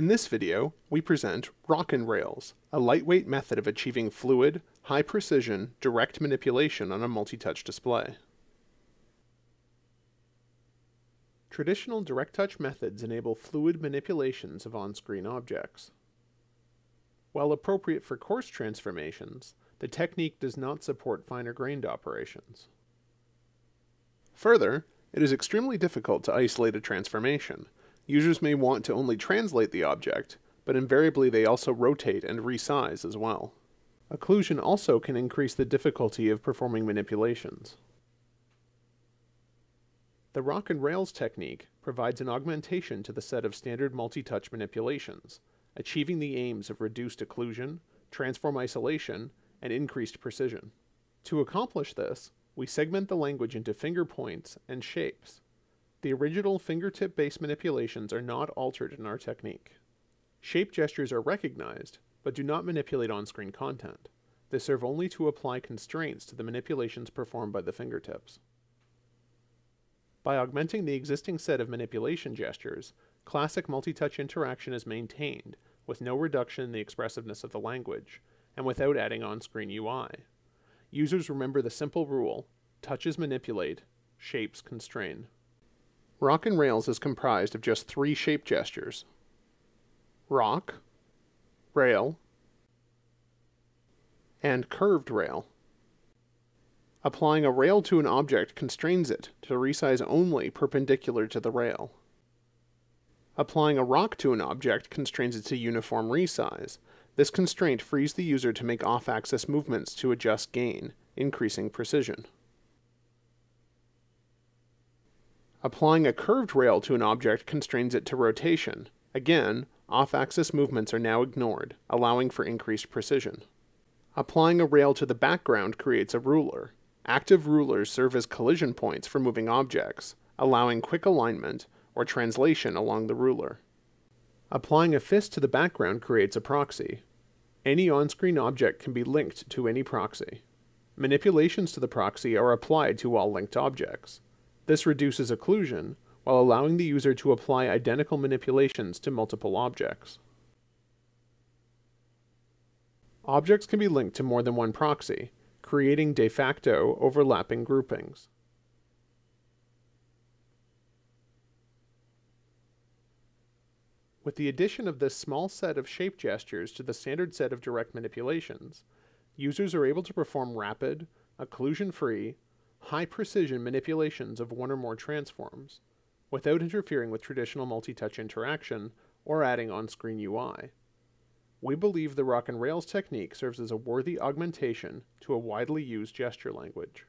In this video, we present rockin' rails, a lightweight method of achieving fluid, high-precision, direct manipulation on a multi-touch display. Traditional direct-touch methods enable fluid manipulations of on-screen objects. While appropriate for coarse transformations, the technique does not support finer-grained operations. Further, it is extremely difficult to isolate a transformation. Users may want to only translate the object, but invariably they also rotate and resize as well. Occlusion also can increase the difficulty of performing manipulations. The rockin' rails technique provides an augmentation to the set of standard multi-touch manipulations, achieving the aims of reduced occlusion, transform isolation, and increased precision. To accomplish this, we segment the language into finger points and shapes. The original fingertip-based manipulations are not altered in our technique. Shape gestures are recognized, but do not manipulate on-screen content. They serve only to apply constraints to the manipulations performed by the fingertips. By augmenting the existing set of manipulation gestures, classic multi-touch interaction is maintained, with no reduction in the expressiveness of the language, and without adding on-screen UI. Users remember the simple rule, touches manipulate, shapes constrain. Rockin' Rails is comprised of just three shape gestures: rock, rail, and curved rail. Applying a rail to an object constrains it to resize only perpendicular to the rail. Applying a rock to an object constrains it to uniform resize. This constraint frees the user to make off-axis movements to adjust gain, increasing precision. Applying a curved rail to an object constrains it to rotation. Again, off-axis movements are now ignored, allowing for increased precision. Applying a rail to the background creates a ruler. Active rulers serve as collision points for moving objects, allowing quick alignment or translation along the ruler. Applying a fist to the background creates a proxy. Any on-screen object can be linked to any proxy. Manipulations to the proxy are applied to all linked objects. This reduces occlusion, while allowing the user to apply identical manipulations to multiple objects. Objects can be linked to more than one proxy, creating de facto overlapping groupings. With the addition of this small set of shape gestures to the standard set of direct manipulations, users are able to perform rapid, occlusion-free, high-precision manipulations of one or more transforms, without interfering with traditional multi-touch interaction or adding on-screen UI. We believe the rockin' rails technique serves as a worthy augmentation to a widely used gesture language.